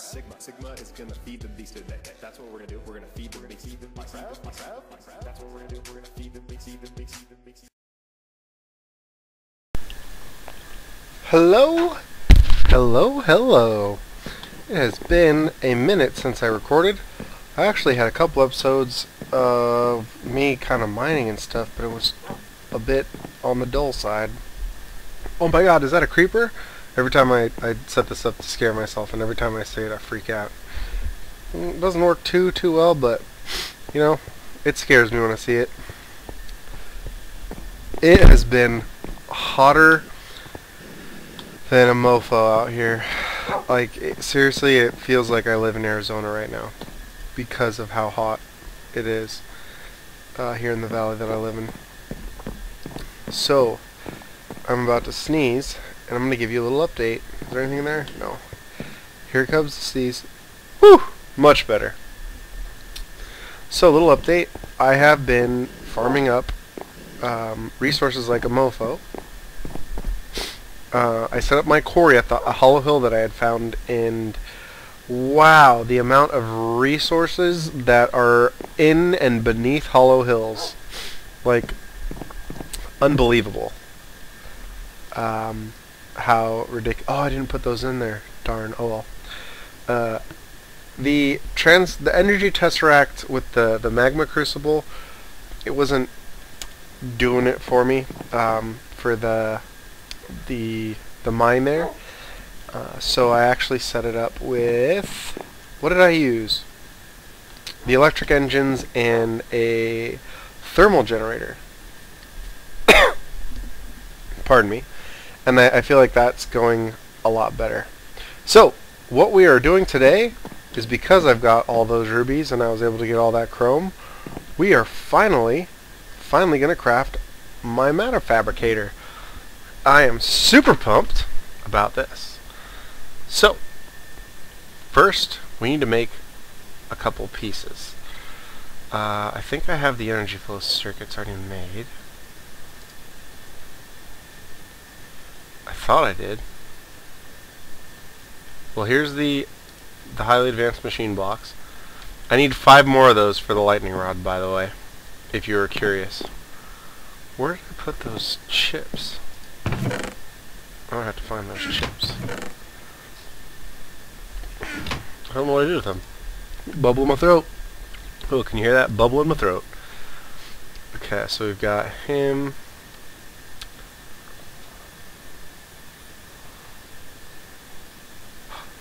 Sigma. Sigma is gonna feed the beast today. That's what we're gonna do. We're gonna feed the beast. Minecraft. That's what we're gonna do. We're gonna feed the beast. Hello, hello, hello. It has been a minute since I recorded. I actually had a couple episodes of me kind of mining and stuff, but it was a bit on the dull side. Oh my god, is that a creeper? Every time I set this up to scare myself, and every time I say it, I freak out. It doesn't work too well, but, you know, it scares me when I see it. It has been hotter than a mofo out here. Like, seriously, it feels like I live in Arizona right now because of how hot it is here in the valley that I live in. So, I'm about to sneeze. And I'm going to give you a little update. Is there anything in there? No. Here comes the sneeze. Whew! Much better. So, a little update. I have been farming up resources like a mofo. I set up my quarry at a hollow hill that I had found, and wow, the amount of resources that are in and beneath hollow hills. Like, unbelievable. How ridiculous. Oh, I didn't put those in there. Darn. Oh well. The energy tesseract with the magma crucible, it wasn't doing it for me for the mine there. So I actually set it up with, what did I use? The electric engines and a thermal generator. Pardon me. And I feel like that's going a lot better. So, what we are doing today is, because I've got all those rubies and I was able to get all that chrome, we are finally going to craft my matter fabricator. I am super pumped about this. So, first we need to make a couple pieces. I think I have the energy flow circuits already made. I thought I did. Well, here's the highly advanced machine blocks. I need 5 more of those for the lightning rod, by the way, if you were curious. Where did I put those chips? I'm gonna have to find those chips. I don't know what I did with them. Bubble in my throat. Oh, can you hear that? Bubble in my throat. Okay, so we've got him.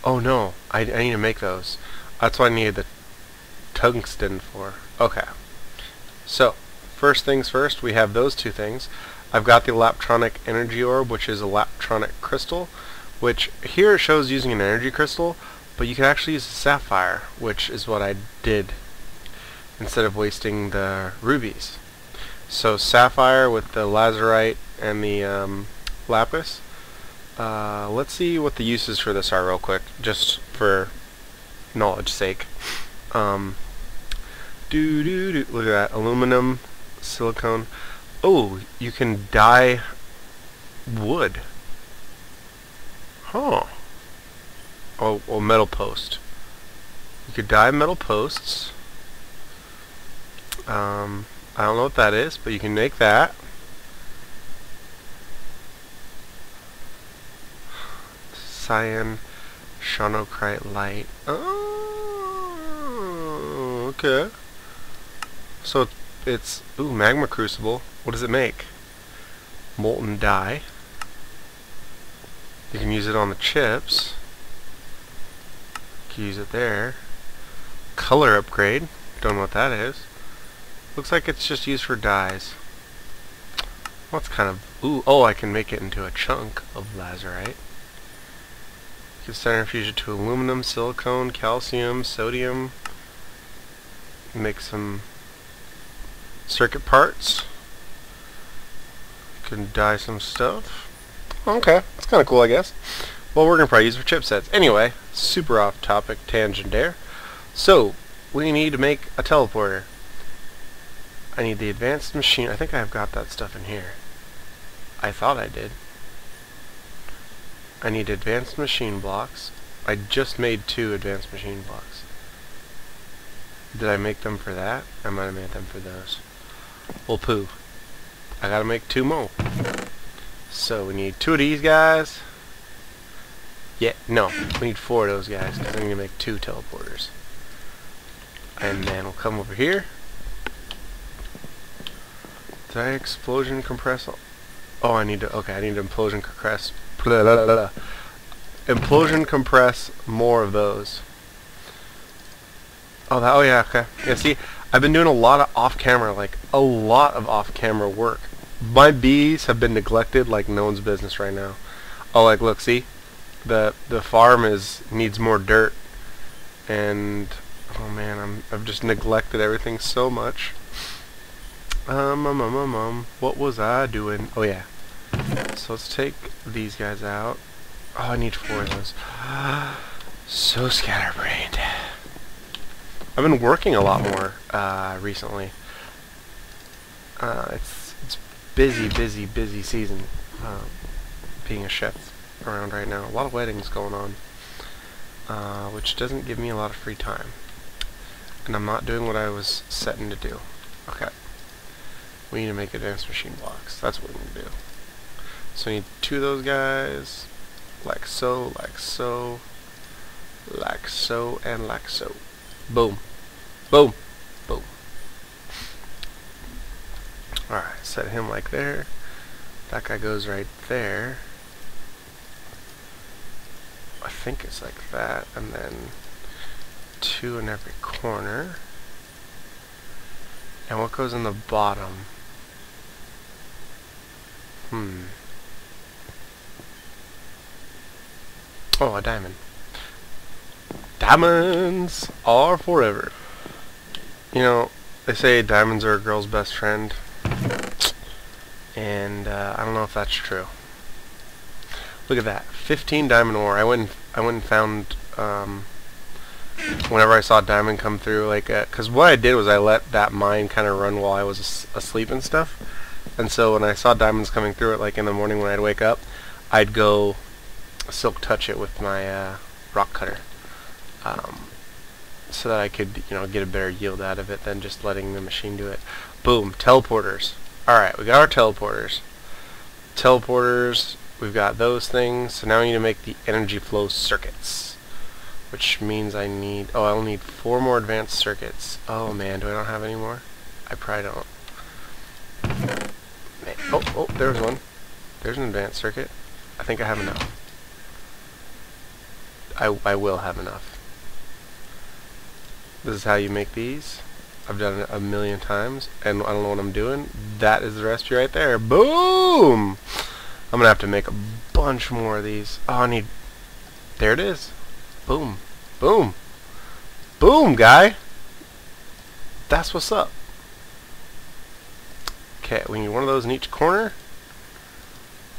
Oh no, I need to make those. That's what I needed the tungsten for. Okay. So, first things first, we have those two things. I've got the Laptronic Energy Orb, which is a Laptronic Crystal, which here it shows using an energy crystal, but you can actually use a sapphire, which is what I did instead of wasting the rubies. So sapphire with the lazurite and the lapis. Let's see what the uses for this are real quick, just for knowledge sake. Look at that, aluminum, silicone. Oh, you can dye wood. Huh. Oh, or metal post. You could dye metal posts. I don't know what that is, but you can make that. Cyan, shanocrite light. Oh, okay. So it's, ooh, magma crucible. What does it make? Molten dye. You can use it on the chips. You can use it there. Color upgrade. Don't know what that is. Looks like it's just used for dyes. Well, that's kind of, ooh, oh, I can make it into a chunk of lazurite. Centrifuge it to aluminum, silicone, calcium, sodium. Make some circuit parts. You can dye some stuff. Okay, that's kind of cool, I guess. Well, we're gonna probably use for chipsets anyway. Super off-topic tangent there. So we need to make a teleporter. I need the advanced machine. I think I've got that stuff in here. I thought I did. I need advanced machine blocks. I just made 2 advanced machine blocks. Did I make them for that? I might have made them for those. Well, poo. I gotta make 2 more. So we need 2 of these guys. Yeah, no, we need 4 of those guys, because I'm gonna make 2 teleporters. And then we'll come over here. Did I explosion compress? Oh, I need to. Okay, I need to implosion compress. Blah, blah, blah, blah. Implosion compress more of those. Oh, that. Oh yeah. Okay. Yeah. See, I've been doing a lot of off-camera, like a lot of off-camera work. My bees have been neglected like no one's business right now. Oh, like look, see, the farm needs more dirt, and oh man, I've just neglected everything so much. What was I doing? Oh yeah. So let's take these guys out. Oh, I need 4 of those. So scatterbrained. I've been working a lot more recently. It's busy season. Being a chef around right now, a lot of weddings going on, which doesn't give me a lot of free time, and I'm not doing what I was setting to do. Okay, we need to make advanced machine blocks. That's what we need to do. So we need 2 of those guys. Like so, like so, like so, and like so. Boom. Boom. Boom. Alright, set him like there. That guy goes right there. I think it's like that. And then 2 in every corner. And what goes in the bottom? Oh, a diamond. Diamonds are forever. You know, they say diamonds are a girl's best friend. And I don't know if that's true. Look at that. 15 diamond ore. I went and found, whenever I saw a diamond come through, like, because what I did was I let that mine kind of run while I was asleep and stuff. And so when I saw diamonds coming through it, like in the morning when I'd wake up, I'd go silk touch it with my rock cutter, so that I could, you know, get a better yield out of it than just letting the machine do it. Boom, teleporters. Alright, we got our teleporters. We've got those things, so now we need to make the energy flow circuits, which means I need, oh, I'll need 4 more advanced circuits. Oh man, do I not have any more? I probably don't. Man. Oh, there's one. There's an advanced circuit. I think I have enough. I will have enough. This is how you make these. I've done it a million times, and I don't know what I'm doing. That is the recipe right there. Boom! I'm gonna have to make a bunch more of these. Oh, I need... There it is. Boom. Boom. Boom, guy! That's what's up. Okay, we need 1 of those in each corner.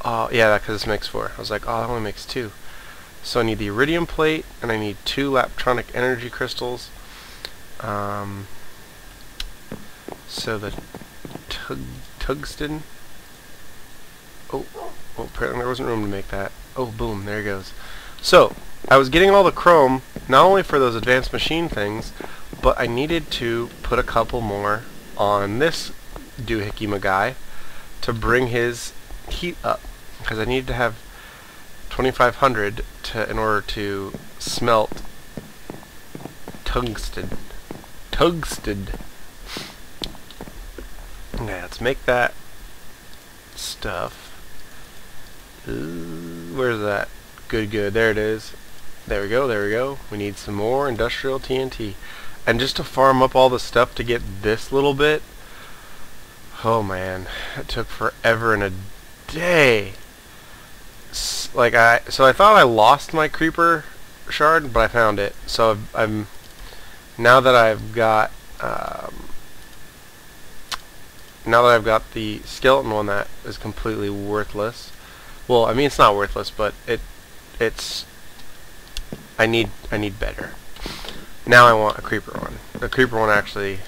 Oh, yeah, because this makes 4. I was like, oh, that only makes 2. So I need the Iridium plate, and I need 2 Laptronic Energy Crystals. So the tungsten. Oh, apparently there wasn't room to make that. Oh, boom, there it goes. So, I was getting all the chrome, not only for those advanced machine things, but I needed to put a couple more on this doohickey guy to bring his heat up, because I needed to have 2500 in order to smelt tungsten. Okay, let's make that stuff. Where's that? Good. There it is. There we go. We need some more industrial TNT. And just to farm up all the stuff to get this little bit, oh man, it took forever and a day. Like I thought I lost my creeper shard, but I found it. So I'm now that I've got the skeleton one that is completely worthless. Well, I mean it's not worthless, but it's I need better. Now I want a creeper one. The creeper one actually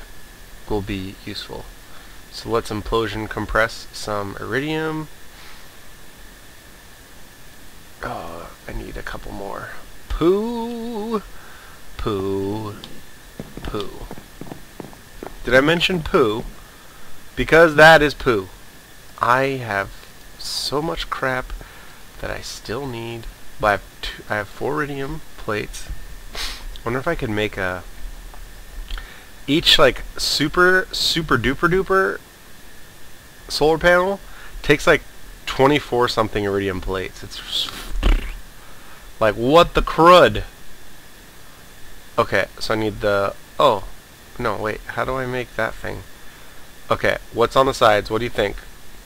will be useful. So let's implosion compress some iridium. I need a couple more. poo, poo, poo. Did I mention poo? Because that is poo. I have so much crap that I still need. Well, I have 4 iridium plates. Wonder if I could make a each like super duper solar panel takes like 24 something iridium plates. It's like what the crud. Okay, so I need the oh no wait, how do I make that thing? Okay, what's on the sides? What do you think?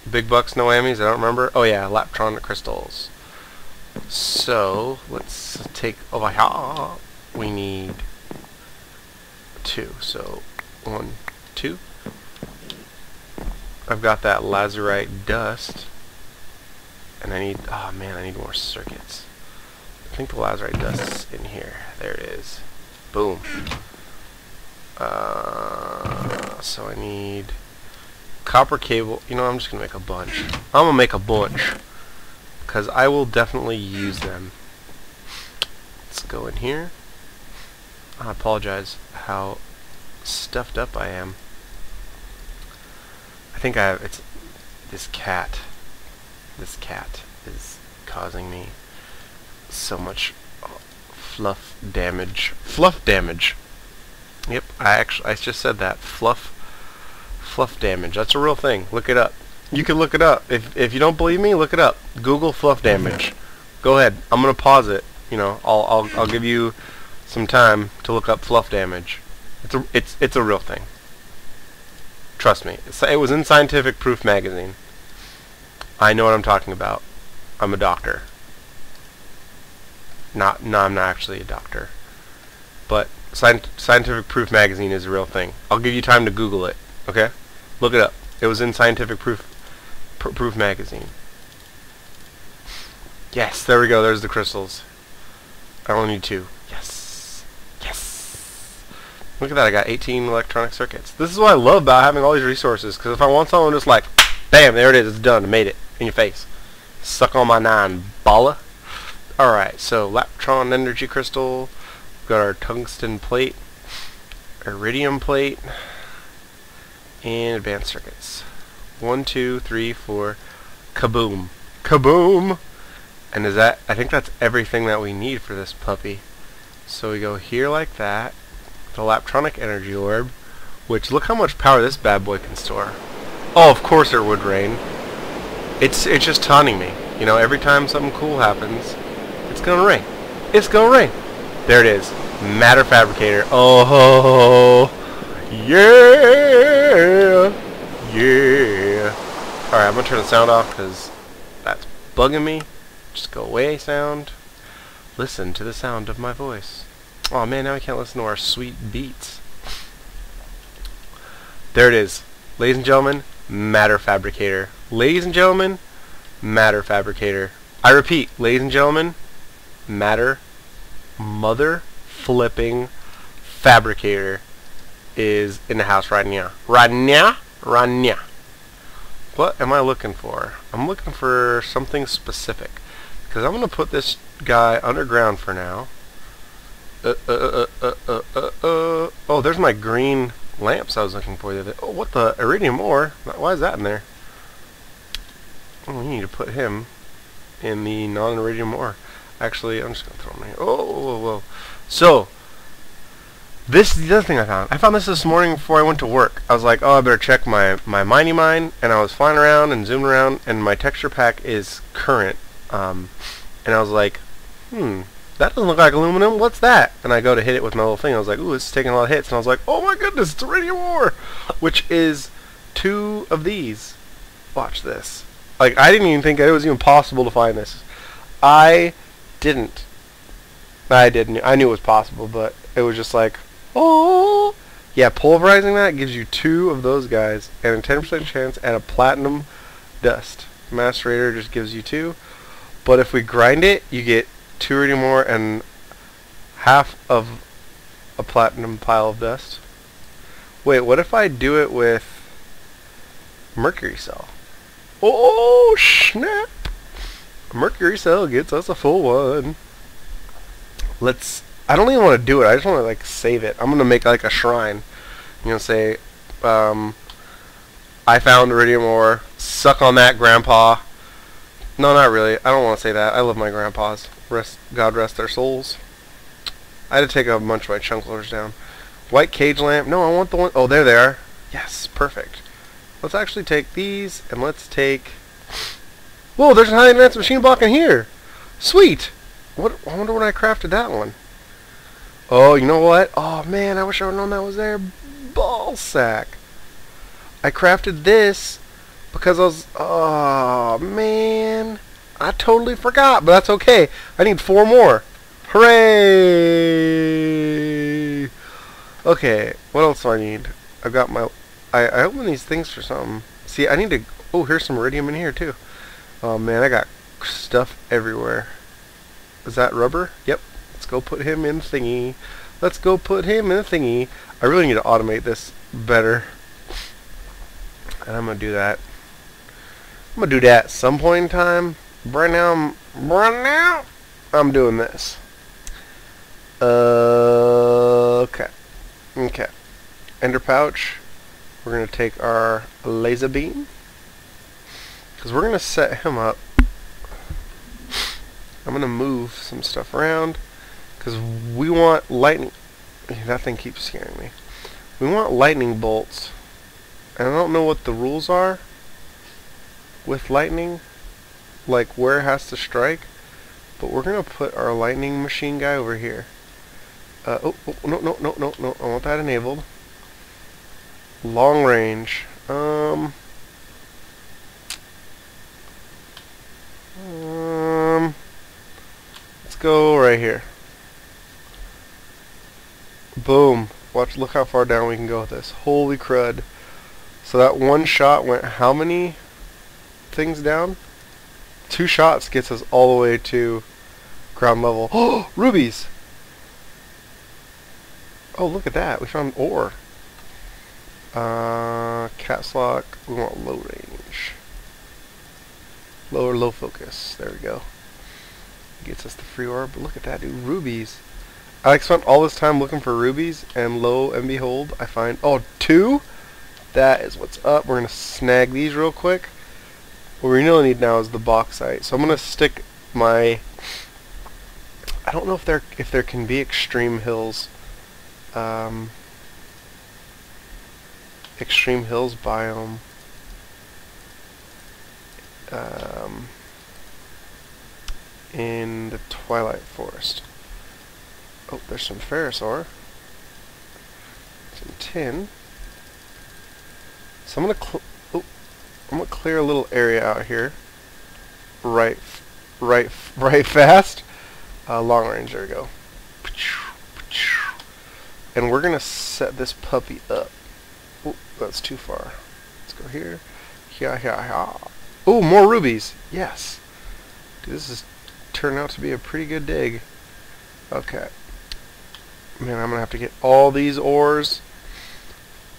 Big bucks, no whammies. I don't remember. Oh yeah, Laptron crystals. So let's take over here. We need 2. So 1, 2. I've got that lazurite dust, and I need. Oh man, I need more circuits. I think the lazurite dust's in here. There it is. Boom. So I need copper cable. You know, I'm just gonna make a bunch. I'm gonna make a bunch because I will definitely use them. Let's go in here. I apologize how stuffed up I am. I think I have, it's this cat. This cat is causing me so much fluff damage. Fluff damage. Yep, I just said that. Fluff damage. That's a real thing. Look it up. You can look it up. If you don't believe me, look it up. Google fluff damage. Go ahead. I'm gonna pause it. You know, I'll give you some time to look up fluff damage. It's a real thing. Trust me. It was in Scientific Proof magazine. I know what I'm talking about. I'm a doctor. No, I'm not actually a doctor. But Scientific Proof magazine is a real thing. I'll give you time to Google it. Okay, look it up. It was in Scientific Proof magazine. Yes, there we go. There's the crystals. I only need 2. Look at that, I got 18 electronic circuits. This is what I love about having all these resources, because if I want something, I'm just like, bam, there it is, it's done, I made it, in your face. Suck on my 9, bala. Alright, so Laptron Energy Crystal, we've got our tungsten plate, iridium plate, and advanced circuits. 1, 2, 3, 4, kaboom. Kaboom! And is that, I think that's everything that we need for this puppy. So we go here like that. The Laptronic Energy Orb, which look how much power this bad boy can store. Oh, of course it would rain. It's just taunting me. You know, every time something cool happens, it's gonna rain. It's gonna rain. There it is. Matter fabricator. Oh yeah, yeah. All right, I'm gonna turn the sound off because that's bugging me. Just go away, sound. Listen to the sound of my voice. Oh man, now we can't listen to our sweet beats. There it is. Ladies and gentlemen, Matter Fabricator. Ladies and gentlemen, Matter Fabricator. I repeat, ladies and gentlemen, Matter Mother Flipping Fabricator is in the house right now. Right now? Right now. What am I looking for? I'm looking for something specific. Because I'm going to put this guy underground for now. Oh, there's my green lamps I was looking for the other day. Oh, what the? Iridium ore? Why is that in there? Oh, we need to put him in the non-iridium ore. Actually, I'm just going to throw him in here. Oh, whoa, whoa. So, this is the other thing I found. I found this morning before I went to work. I was like, oh, I better check my Miney Mine. And I was flying around and zooming around, and my texture pack is current. And I was like, that doesn't look like aluminum, what's that? And I go to hit it with my little thing, I was like, ooh, it's taking a lot of hits, and I was like, oh my goodness, it's Tritium Ore! Which is 2 of these. Watch this. Like, I didn't even think it was even possible to find this. I didn't. I knew it was possible, but it was just like, oh! Yeah, pulverizing that gives you 2 of those guys, and a 10% chance at a platinum dust. Macerator just gives you 2, but if we grind it, you get 2 iridium ore and half of a platinum pile of dust. Wait, what if I do it with mercury cell? Oh snap! Mercury cell gets us a full one. let's, I don't even want to do it, I just want to like save it. I'm going to make like a shrine, you know, say, I found Iridium Ore, suck on that, grandpa. No, not really, I don't want to say that, I love my grandpas, rest, God rest their souls. I had to take a bunch of my chunk loaders down. White cage lamp, no, I want the one, oh, there they are, yes, perfect. Let's actually take these, and let's take, whoa, there's a highly advanced machine block in here, sweet. What, I wonder when I crafted that one. Oh, you know what? Oh man, I wish I would have known that was there. Ballsack. I crafted this because I was, oh man, I totally forgot, but that's okay. I need 4 more. Hooray! Okay, what else do I need? I've got my, I open these things for something. See, I need to, oh, here's some iridium in here too. Oh man, I got stuff everywhere. Is that rubber? Yep. Let's go put him in thingy. Let's go put him in a thingy. I really need to automate this better. And I'm going to do that. I'm going to do that at some point in time. Right now, I'm doing this. Okay. Okay. Ender pouch. We're going to take our laser beam. Because we're going to set him up. I'm going to move some stuff around because we want lightning. That thing keeps scaring me. We want lightning bolts. And I don't know what the rules are with lightning, like where it has to strike, but we're going to put our lightning machine guy over here. Oh, no, no, no, no, no. I want that enabled. Long range. Let's go right here. Boom. Watch, look how far down we can go with this. Holy crud. So that one shot went how many things down? 2 shots gets us all the way to ground level. Oh, rubies! Oh, look at that. We found ore. Cat's lock. We want low range. Low focus. There we go. Gets us the free orb, but look at that, dude. Rubies. I like spent all this time looking for rubies, and lo and behold, I find, oh, 2? That is what's up. We're going to snag these real quick. What we really need now is the bauxite, so I'm going to stick my, I don't know if there can be extreme hills, extreme hills biome, in the Twilight Forest. Oh, there's some ferrous ore. Some tin. So I'm gonna clear a little area out here. Right fast. Long range, there we go. And we're gonna set this puppy up. Oh, that's too far. Let's go here. Oh, more rubies. Yes. Dude, this is turned out to be a pretty good dig. Okay. Man, I'm gonna have to get all these ores.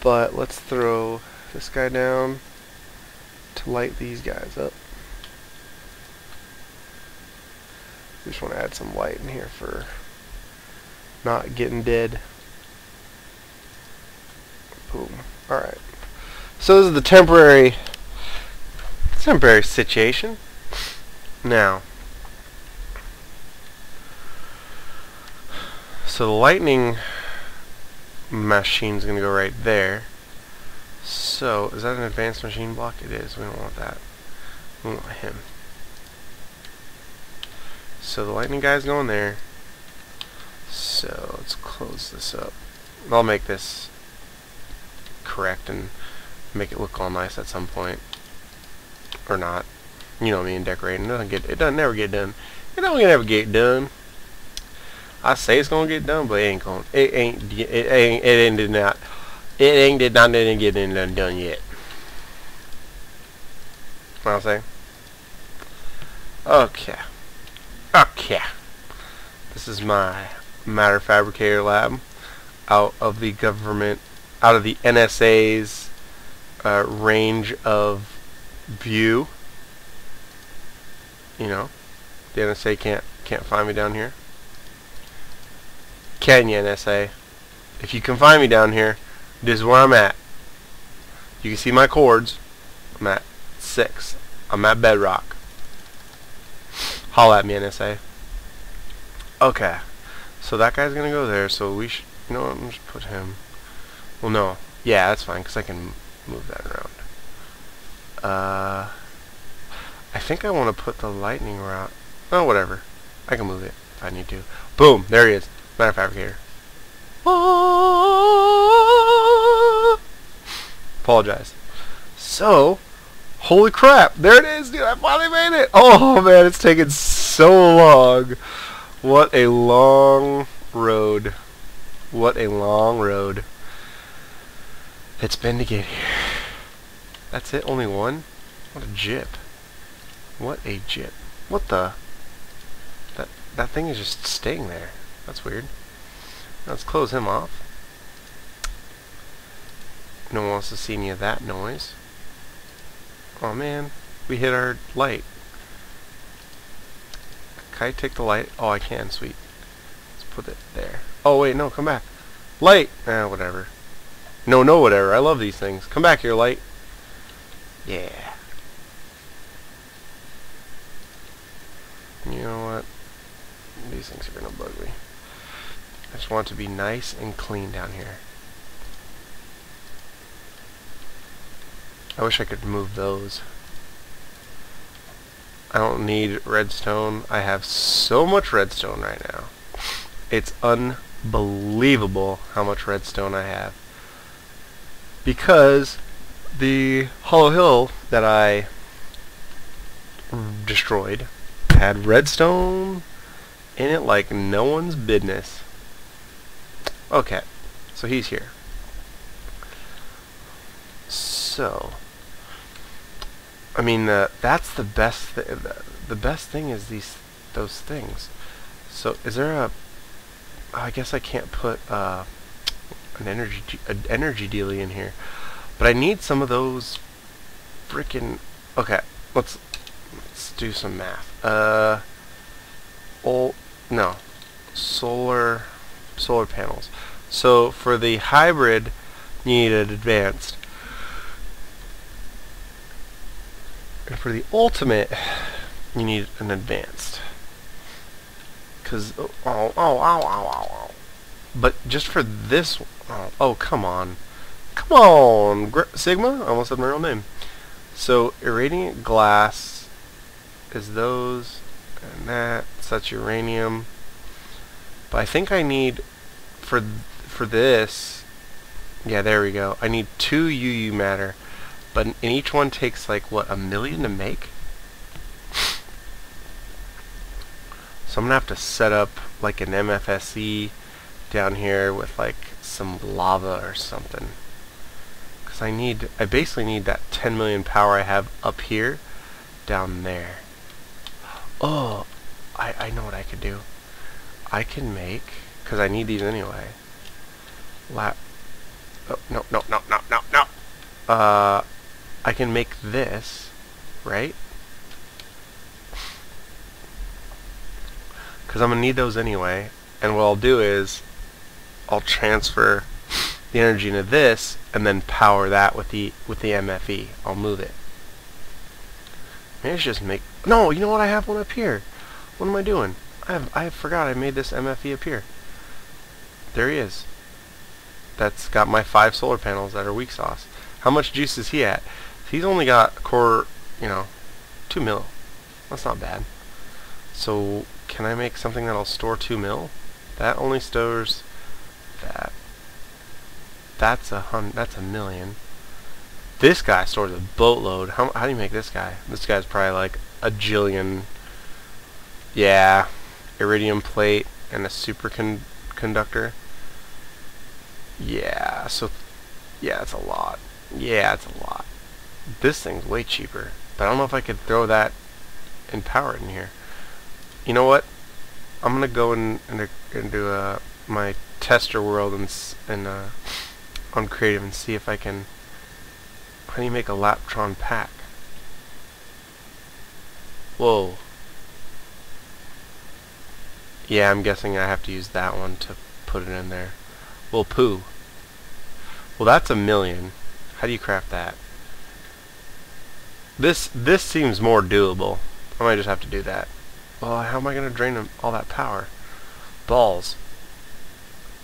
But let's throw this guy down to light these guys up. We just want to add some light in here for not getting dead. Boom. Alright. So this is the temporary situation. Now, so the lightning machine's gonna go right there. So is that an advanced machine block? It is. We don't want that. We want him. So the lightning guy's going there. So let's close this up. I'll make this correct and make it look all nice at some point, or not. You know me and decorating. It doesn't never get done. It don't ever get done. I say it's gonna get done, but it ain't done yet. What I'll say? Okay. Okay. This is my matter fabricator lab out of the government, out of the NSA's range of view. You know, the NSA can't find me down here. Kenya, NSA. If you can find me down here, this is where I'm at. You can see my cords. I'm at 6. I'm at bedrock. Holla at me, NSA. Okay. So that guy's gonna go there, so we should, you know what, I'm just put him. Well, no. Yeah, that's fine, because I can move that around. I think I want to put the lightning route. Oh, whatever. I can move it if I need to. Boom! There he is. Matter fabricator. Ah! Apologize. So, holy crap! There it is, dude! I finally made it! Oh, man, it's taken so long. What a long road. What a long road it's been to get here. That's it? Only one? What a jip. What a jip. What the? That thing is just staying there. That's weird. Let's close him off. No one wants to see any of that noise. Oh man, we hit our light. Can I take the light? Oh, I can. Sweet. Let's put it there. Oh wait, no, come back. Light! Whatever. No, whatever. I love these things. Come back here, light. Yeah. You know what? These things are gonna bug me. I just want it to be nice and clean down here. I wish I could move those. I don't need redstone. I have so much redstone right now. It's unbelievable how much redstone I have. Because the Hollow Hill that I destroyed had redstone in it like no one's business. Okay, so he's here. So, I mean, that's the best. The best thing is those things. So, is there a? Oh, I guess I can't put an energy dealie in here, but I need some of those freaking. Okay, let's do some math. Solar panels. So for the hybrid, you need an advanced. And for the ultimate, you need an advanced. Cause oh. But just for this, oh come on, Sigma. I almost said my real name. So irradiant glass is those and that. That's uranium. But I think I need for this. Yeah, there we go. I need 2 UU matter. But and each one takes like what, 1 million to make? So I'm gonna have to set up like an MFSE down here with like some lava or something, because I basically need that 10 million power I have up here down there. Oh, I know what I could do. I can make, because I need these anyway. Oh, no. I can make this, right? Because I'm going to need those anyway. And what I'll do is, I'll transfer the energy into this, and then power that with the MFE. I'll move it. Maybe I should just make... No, you know what? I have one up here. What am I doing? I forgot I made this MFE appear. There he is. That's got my 5 solar panels that are weak sauce. How much juice is he at? He's only got a quarter, you know, 2 mil. That's not bad. So can I make something that'll store 2 mil? That only stores that. That's that's 1 million. This guy stores a boatload. How do you make this guy? This guy's probably like a jillion. Yeah, iridium plate and a superconductor. Yeah, so yeah, it's a lot. Yeah, it's a lot. This thing's way cheaper, but I don't know if I could throw that and power it in here. You know what? I'm gonna go into my tester world and on creative and see if I can. How do you make a Laptron pack? Whoa. Yeah, I'm guessing I have to use that one to put it in there. Well, poo. Well, that's a million. How do you craft that? This seems more doable. I might just have to do that. Well, how am I going to drain all that power? Balls.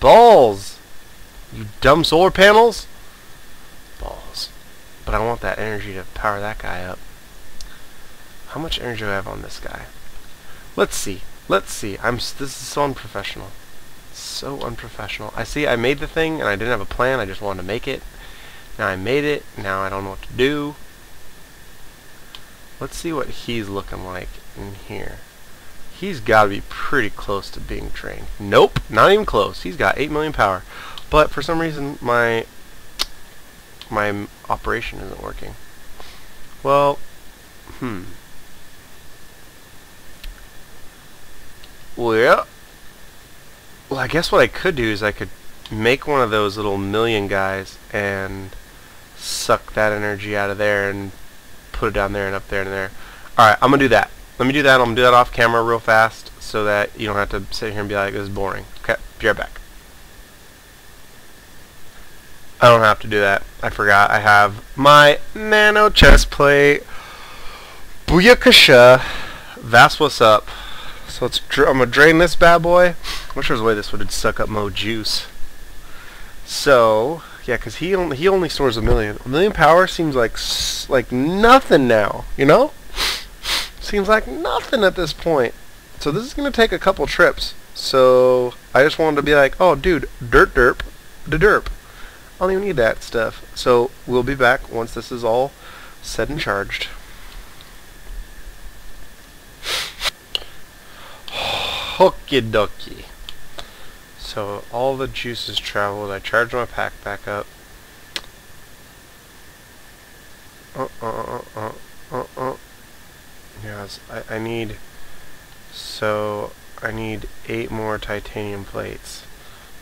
Balls! You dumb solar panels? Balls. But I want that energy to power that guy up. How much energy do I have on this guy? Let's see. Let's see. This is so unprofessional. So unprofessional. I see I made the thing and I didn't have a plan. I just wanted to make it. Now I made it. Now I don't know what to do. Let's see what he's looking like in here. He's got to be pretty close to being drained. Nope, not even close. He's got 8 million power. But for some reason, my operation isn't working. Well, Well, I guess what I could do is I could make one of those little million guys and suck that energy out of there and put it down there and up there and there. Alright, I'm going to do that. Let me do that. I'm going to do that off camera real fast so that you don't have to sit here and be like, this is boring. Okay, be right back. I don't have to do that. I forgot. I have my nano chest plate. Booyakasha. That's what's up. So I'm going to drain this bad boy. I wish there was a way this would suck up Mo juice. So, yeah, because he only stores 1 million. 1 million power seems like nothing now, you know? Seems like nothing at this point. So this is going to take a couple trips. So I just wanted to be like, oh, dude, derp. I don't even need that stuff. So we'll be back once this is all said and charged. Okie dokie. So all the juices traveled. I charged my pack back up. Yes, I need. So I need 8 more titanium plates.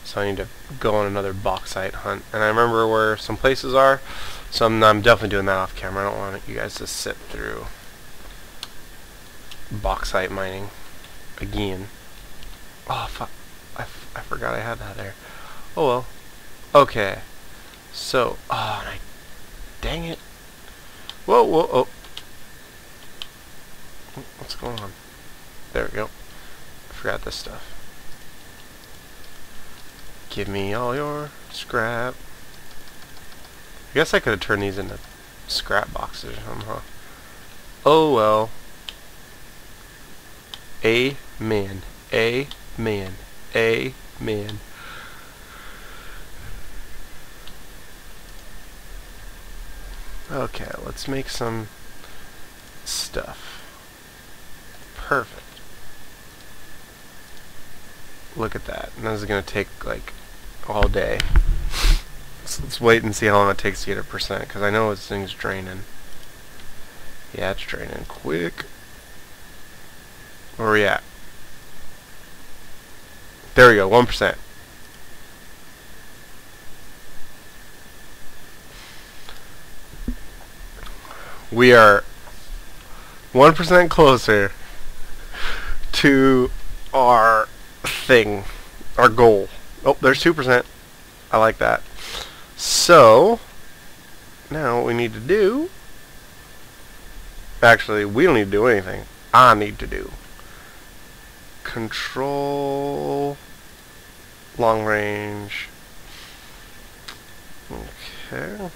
So I need to go on another bauxite hunt. And I remember where some places are. So I'm definitely doing that off camera. I don't want you guys to sit through bauxite mining again. Oh, fuck. I forgot I had that there. Oh, well. Okay. So, oh, dang it. Whoa, whoa, oh. What's going on? There we go. I forgot this stuff. Give me all your scrap. I guess I could have turned these into scrap boxes or something, huh? Oh, well. Amen. Amen. Amen. Okay, let's make some stuff. Perfect. Look at that. And this is going to take like all day. So let's wait and see how long it takes to get 1% because I know this thing's draining. Yeah, it's draining quick. Where are we at? There we go, 1%. We are 1% closer to our thing, our goal. Oh, there's 2%. I like that. So, now what we need to do... Actually, we don't need to do anything. I need to do. Control long range. Okay.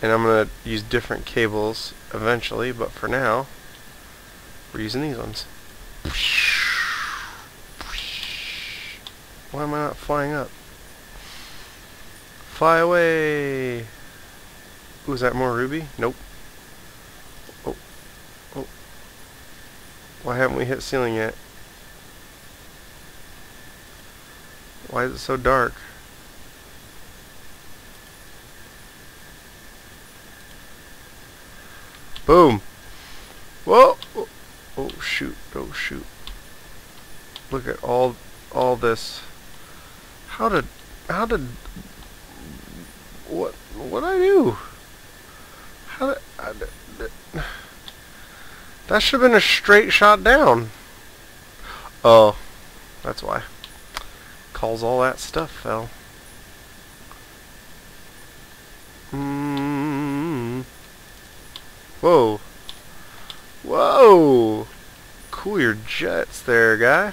And I'm going to use different cables eventually, but for now we're using these ones. Why am I not flying up? Fly away. Ooh, is that more ruby? Nope. Why haven't we hit ceiling yet? Why is it so dark? Boom! Whoa! Oh shoot! Oh shoot! Look at all this. What I do? How did that should have been a straight shot down. Oh, that's why. calls all that stuff hell. Whoa. Whoa! Cool your jets there, guy.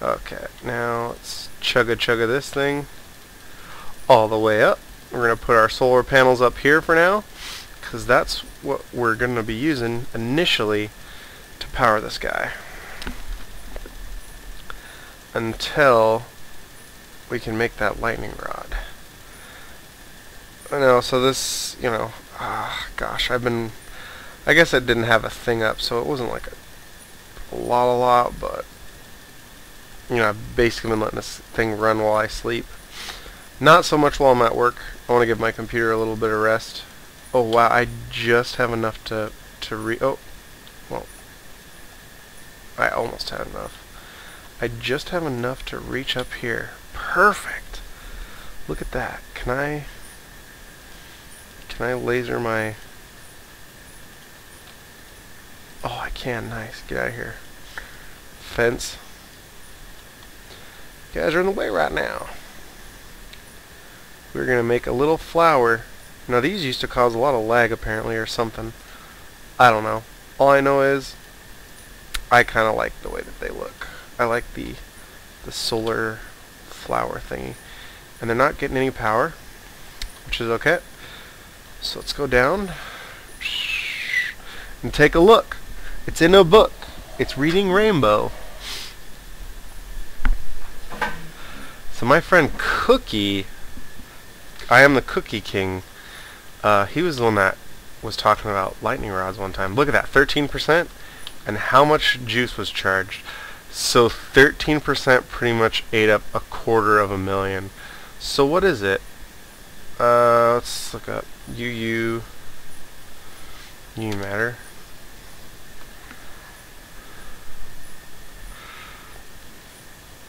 Okay, now let's chugga this thing all the way up. We're going to put our solar panels up here for now, because that's what we're going to be using initially to power this guy. Until we can make that lightning rod. I know, so this, you know, gosh, I guess I didn't have a thing up, so it wasn't like a lot, but, you know, I've basically been letting this thing run while I sleep. Not so much while I'm at work. I want to give my computer a little bit of rest. Oh, wow, I just have enough oh, well, I almost had enough. I just have enough to reach up here. Perfect! Look at that. Can I laser my... Oh, I can. Nice. Get out of here. Fence. You guys are in the way right now. We're going to make a little flower. Now, these used to cause a lot of lag, apparently, or something. I don't know. All I know is I kind of like the way that they look. I like the solar flower thingy. And they're not getting any power, which is okay. So let's go down and take a look. It's in a book. It's Reading Rainbow. So my friend Cookie, I am the Cookie King, he was the one that was talking about lightning rods one time. Look at that, 13%, and how much juice was charged. So 13% pretty much ate up 250,000. So what is it? Let's look up UU Matter.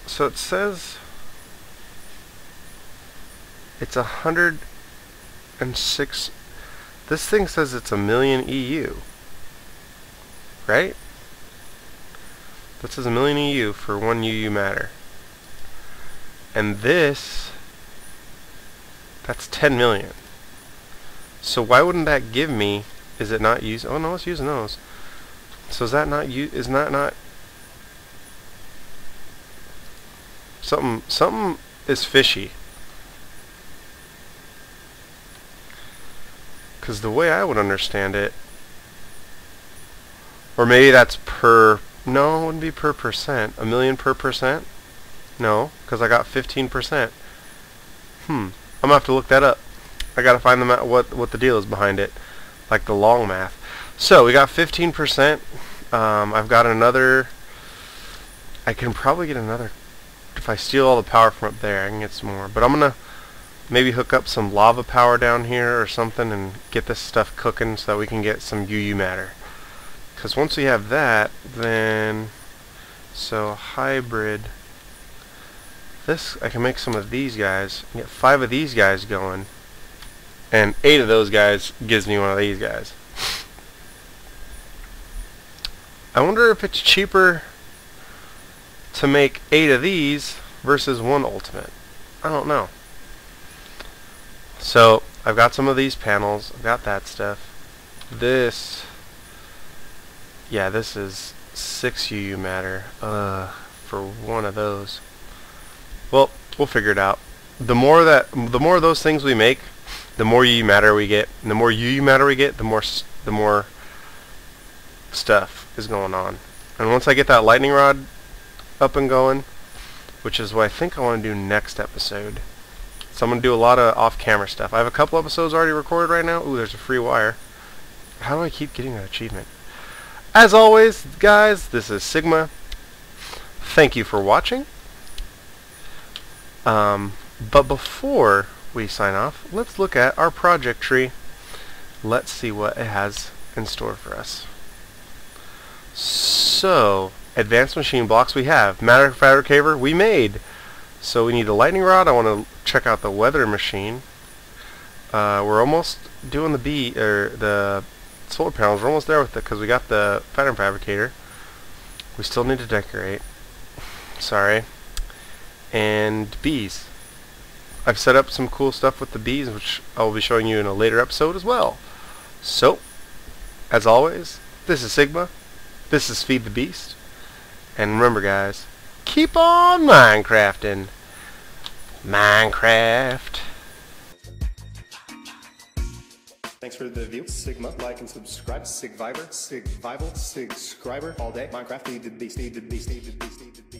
So it says it's 106. This thing says it's 1,000,000 EU, right? That says 1,000,000 EU for 1 UU Matter, and this. That's 10 million. So why wouldn't that give me? Is it not used? Oh no, it's using those. So is that not used? Is that not something? Something is fishy. Because the way I would understand it, or maybe that's per. No, it wouldn't be per percent. 1,000,000 per percent? No, because I got 15%. I'm gonna have to look that up. I gotta find them out what the deal is behind it, like the long math. So we got 15%. I've got another. I can probably get another if I steal all the power from up there. I can get some more, but I'm gonna maybe hook up some lava power down here or something and get this stuff cooking so that we can get some UU matter. Because once we have that, then so hybrid. This, I can make some of these guys, get 5 of these guys going, and 8 of those guys gives me 1 of these guys. I wonder if it's cheaper to make 8 of these versus 1 ultimate. I don't know. So I've got some of these panels, I've got that stuff. This, yeah, this is 6 UU matter for 1 of those. Well, we'll figure it out. The more of those things we make, the more UU matter we get. And the more UU matter we get, the more stuff is going on. And once I get that lightning rod up and going, which is what I think I want to do next episode. So I'm going to do a lot of off-camera stuff. I have a couple episodes already recorded right now. Ooh, there's a free wire. How do I keep getting that achievement? As always, guys, this is Sigma. Thank you for watching. But before we sign off, let's look at our project tree. Let's see what it has in store for us. So, advanced machine blocks we have. Matter fabricator we made. So we need the lightning rod. I want to check out the weather machine. We're almost doing the the solar panels. We're almost there with it because we got the pattern fabricator. We still need to decorate. Sorry. and bees. I've set up some cool stuff with the bees, which I'll be showing you in a later episode as well. So, as always, this is Sigma, this is Feed the Beast, and remember guys, keep on Minecrafting. Minecraft. Thanks for the view. Sigma, like and subscribe. Sigviver, Sigvival, Sigscriber, all day. Minecraft, Feed the Beast, Feed the Beast, Feed the Beast, Feed the Beast.